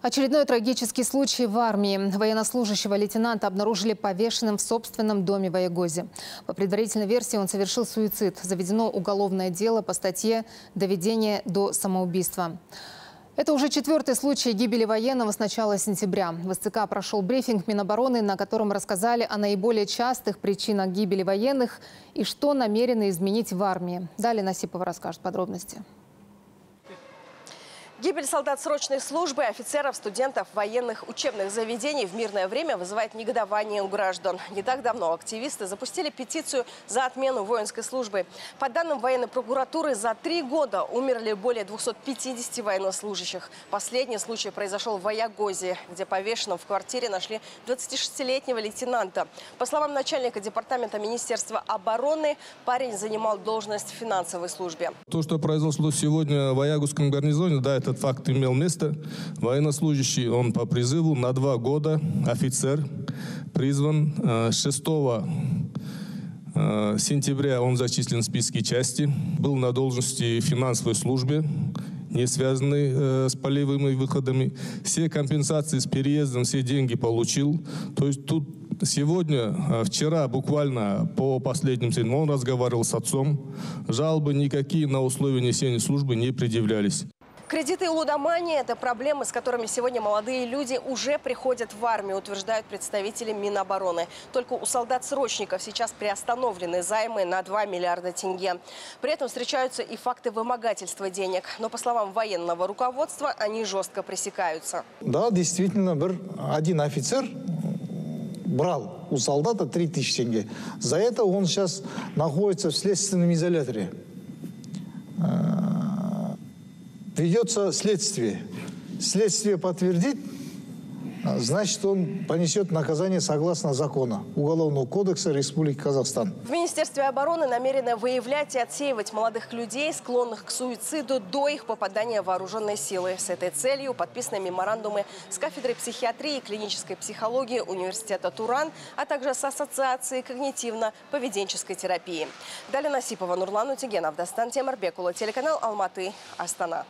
Очередной трагический случай в армии. Военнослужащего лейтенанта обнаружили повешенным в собственном доме в Аягозе. По предварительной версии, он совершил суицид. Заведено уголовное дело по статье «Доведение до самоубийства». Это уже четвертый случай гибели военного с начала сентября. В СЦК прошел брифинг Минобороны, на котором рассказали о наиболее частых причинах гибели военных и что намерены изменить в армии. Далее Насипова расскажет подробности. Гибель солдат срочной службы, офицеров, студентов, военных учебных заведений в мирное время вызывает негодование у граждан. Не так давно активисты запустили петицию за отмену воинской службы. По данным военной прокуратуры, за 3 года умерли более 250 военнослужащих. Последний случай произошел в Аягозе, где повешенным в квартире нашли 26-летнего лейтенанта. По словам начальника департамента Министерства обороны, парень занимал должность в финансовой службе. То, что произошло сегодня в Аягозском гарнизоне, да, это... Этот факт имел место. Военнослужащий, он по призыву на 2 года, офицер, призван. 6 сентября он зачислен в списки части, был на должности в финансовой службе, не связанный с полевыми выходами. Все компенсации с переездом, все деньги получил. То есть тут сегодня, вчера буквально по последним сведениям, он разговаривал с отцом. Жалобы никакие на условия несения службы не предъявлялись. Кредиты и лудомания – это проблемы, с которыми сегодня молодые люди уже приходят в армию, утверждают представители Минобороны. Только у солдат-срочников сейчас приостановлены займы на 2 миллиарда тенге. При этом встречаются и факты вымогательства денег. Но, по словам военного руководства, они жестко пресекаются. Да, действительно, один офицер брал у солдата 3000 тенге. За это он сейчас находится в следственном изоляторе. Ведется следствие. Следствие подтвердит, значит, он понесет наказание согласно закону Уголовного кодекса Республики Казахстан. В Министерстве обороны намерены выявлять и отсеивать молодых людей, склонных к суициду, до их попадания в вооруженные силы. С этой целью подписаны меморандумы с кафедрой психиатрии и клинической психологии университета Туран, а также с Ассоциацией когнитивно-поведенческой терапии. Далее Насипова, Нурлан Утигенов, Дастан Темарбекула, телеканал Алматы, Астана.